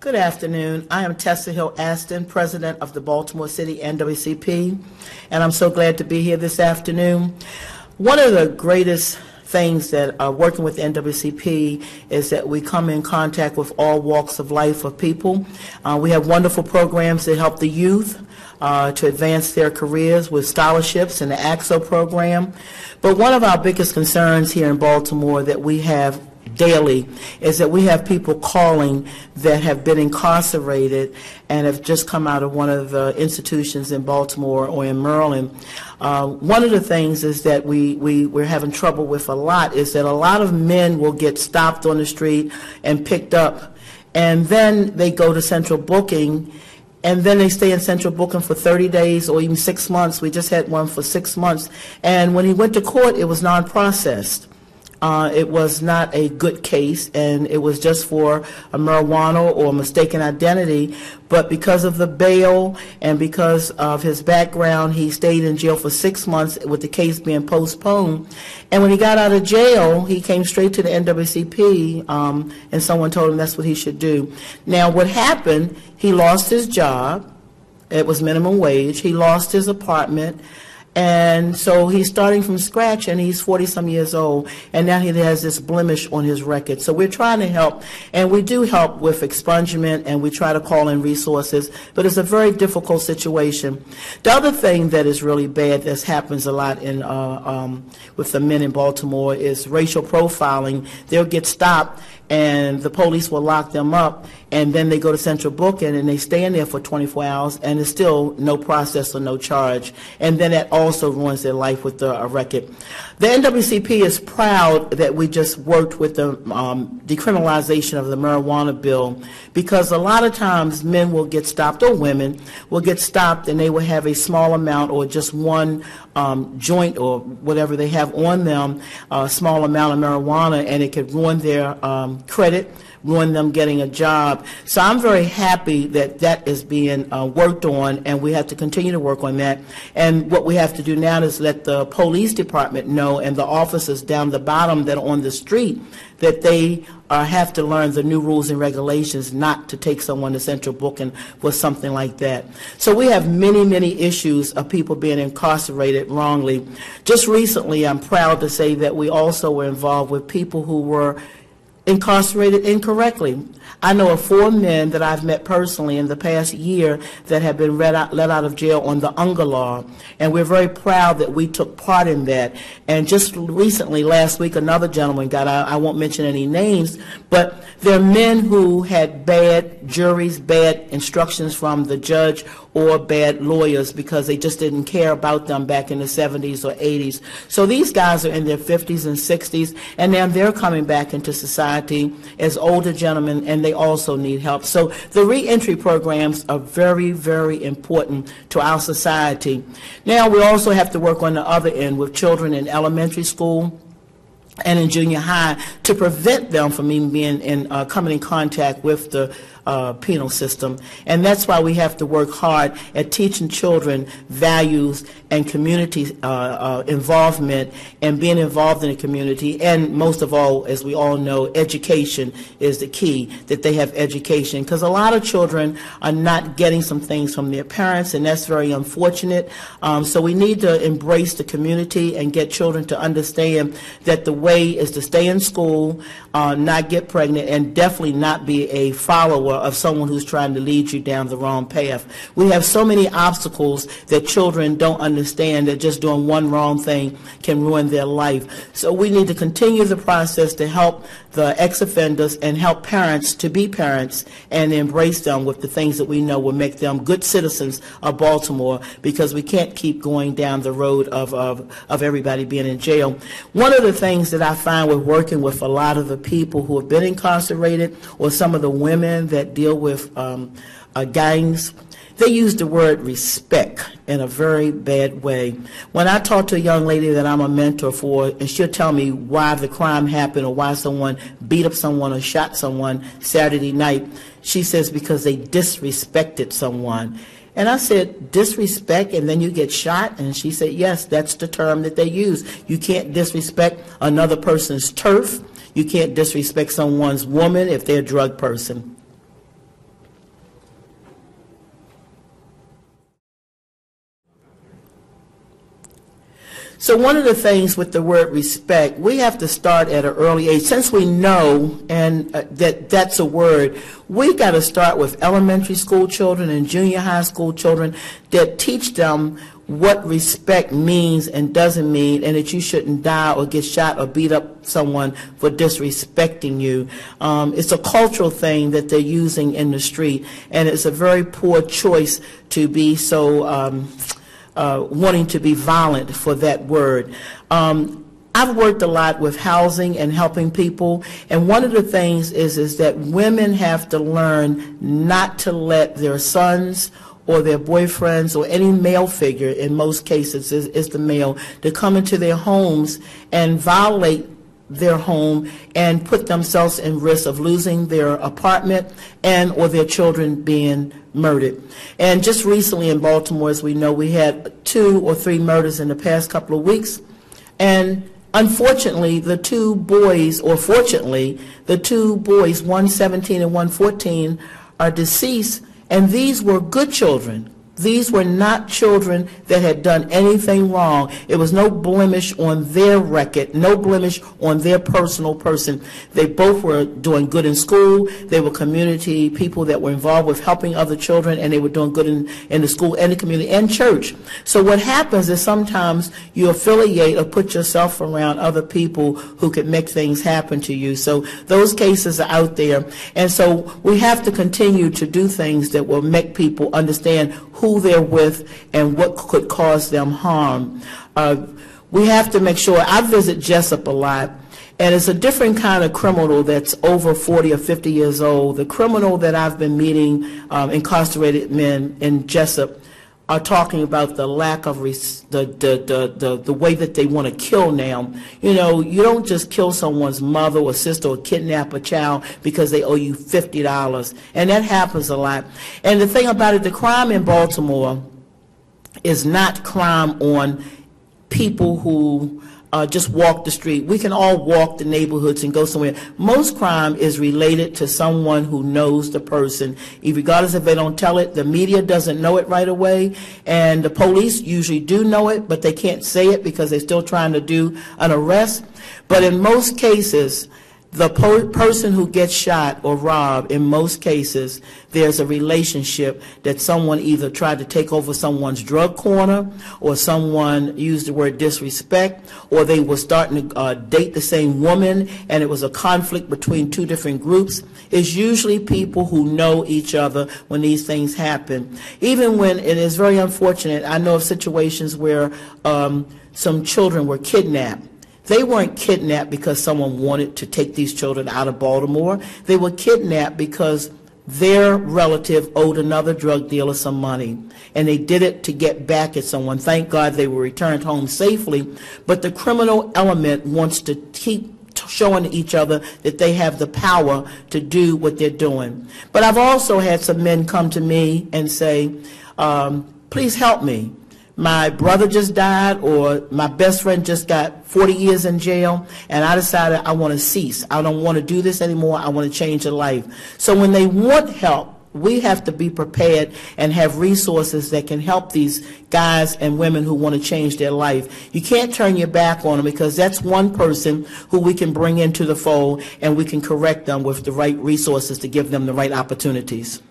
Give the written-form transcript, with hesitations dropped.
Good afternoon. I am Tessa Hill-Alston, president of the Baltimore City NAACP, and I'm so glad to be here this afternoon. One of the greatest things that are working with NAACP is that we come in contact with all walks of life of people. We have wonderful programs that help the youth to advance their careers with scholarships and the AXO program. But one of our biggest concerns here in Baltimore that we have daily is that we have people calling that have been incarcerated and have just come out of one of the institutions in Baltimore or in Maryland. One of the things is that we're having trouble with a lot is that a lot of men will get stopped on the street and picked up, and then they go to Central Booking, and then they stay in Central Booking for 30 days or even 6 months. We just had one for 6 months, and when he went to court, it was non-processed. It was not a good case, and it was just for a marijuana or mistaken identity, but because of the bail and because of his background, he stayed in jail for 6 months with the case being postponed. And when he got out of jail, he came straight to the NAACP, and someone told him that's what he should do. Now, what happened, he lost his job. It was minimum wage. He lost his apartment. And so he's starting from scratch, and he's 40-some years old, and now he has this blemish on his record. So we're trying to help, and we do help with expungement, and we try to call in resources, but it's a very difficult situation. The other thing that is really bad that happens a lot in, with the men in Baltimore is racial profiling. They'll get stopped, and the police will lock them up, and then they go to Central Booking, and they stay in there for 24 hours, and there's still no process or no charge. And then that also ruins their life with the record. The NAACP is proud that we just worked with the decriminalization of the marijuana bill, because a lot of times men will get stopped, or women will get stopped, and they will have a small amount or just one joint or whatever they have on them, a small amount of marijuana, and it could ruin their credit, ruin them getting a job. So I'm very happy that that is being worked on, and we have to continue to work on that. And what we have to do now is let the police department know, and the officers down the bottom that are on the street, that they have to learn the new rules and regulations not to take someone to Central Booking for something like that. So we have many, many issues of people being incarcerated wrongly. Just recently, I'm proud to say that we also were involved with people who were incarcerated incorrectly. I know of 4 men that I've met personally in the past year that have been let out of jail on the Unger Law, and we're very proud that we took part in that. And just recently, last week, another gentleman got out. I won't mention any names, but there are men who had bad juries, bad instructions from the judge, or bad lawyers because they just didn't care about them back in the 70s or 80s. So these guys are in their 50s and 60s, and now they're coming back into society as older gentlemen, and they also need help. So the reentry programs are very, very important to our society. Now we also have to work on the other end with children in elementary school and in junior high to prevent them from even being in, coming in contact with the penal system. And that's why we have to work hard at teaching children values and community involvement and being involved in the community. And most of all, as we all know, education is the key, that they have education. Because a lot of children are not getting some things from their parents, and that's very unfortunate. So we need to embrace the community and get children to understand that the way is to stay in school, not get pregnant, and definitely not be a follower of someone who's trying to lead you down the wrong path. We have so many obstacles that children don't understand that just doing one wrong thing can ruin their life. So we need to continue the process to help the ex-offenders and help parents to be parents and embrace them with the things that we know will make them good citizens of Baltimore, because we can't keep going down the road of everybody being in jail. One of the things that I find with working with a lot of the people who have been incarcerated or some of the women that deal with gangs, they use the word respect in a very bad way. When I talk to a young lady that I'm a mentor for, and she'll tell me why the crime happened or why someone beat up someone or shot someone Saturday night, she says because they disrespected someone. And I said, disrespect, and then you get shot? And she said, yes, that's the term that they use. You can't disrespect another person's turf. You can't disrespect someone's woman if they're a drug person. So one of the things with the word respect, we have to start at an early age. Since we know and that's a word, we got to start with elementary school children and junior high school children that teach them what respect means and doesn't mean, and that you shouldn't die or get shot or beat up someone for disrespecting you. It's a cultural thing that they're using in the street, and it's a very poor choice to be so wanting to be violent for that word. I've worked a lot with housing and helping people, and one of the things is that women have to learn not to let their sons or their boyfriends or any male figure, in most cases is the male, to come into their homes and violate their home and put themselves in risk of losing their apartment and or their children being murdered. And just recently in Baltimore, as we know, we had 2 or 3 murders in the past couple of weeks, and unfortunately the 2 boys, or fortunately the 2 boys, one 17 and one 14, are deceased. And these were good children. These were not children that had done anything wrong. It was no blemish on their record, no blemish on their personal person. They both were doing good in school. They were community people that were involved with helping other children, and they were doing good in the school and the community and church. So what happens is sometimes you affiliate or put yourself around other people who could make things happen to you. So those cases are out there. And so we have to continue to do things that will make people understand who they're with and what could cause them harm. We have to make sure. I visit Jessup a lot, and it's a different kind of criminal that's over 40 or 50 years old. The criminal that I've been meeting, incarcerated men in Jessup, are talking about the lack of the way that they want to kill now. You know, you don't just kill someone's mother or sister or kidnap a child because they owe you $50, and that happens a lot. And the thing about it, the crime in Baltimore is not crime on people who just walk the street. We can all walk the neighborhoods and go somewhere. Most crime is related to someone who knows the person. Regardless if they don't tell it, the media doesn't know it right away, and the police usually do know it, but they can't say it because they're still trying to do an arrest. But in most cases, the person who gets shot or robbed, in most cases, there's a relationship that someone either tried to take over someone's drug corner, or someone used the word disrespect, or they were starting to date the same woman, and it was a conflict between 2 different groups. It's usually people who know each other when these things happen. Even when it is very unfortunate, I know of situations where some children were kidnapped. They weren't kidnapped because someone wanted to take these children out of Baltimore. They were kidnapped because their relative owed another drug dealer some money, and they did it to get back at someone. Thank God they were returned home safely, but the criminal element wants to keep showing each other that they have the power to do what they're doing. But I've also had some men come to me and say, please help me. My brother just died, or my best friend just got 40 years in jail, and I decided I want to cease. I don't want to do this anymore. I want to change their life. So when they want help, we have to be prepared and have resources that can help these guys and women who want to change their life. You can't turn your back on them, because that's one person who we can bring into the fold, and we can correct them with the right resources to give them the right opportunities.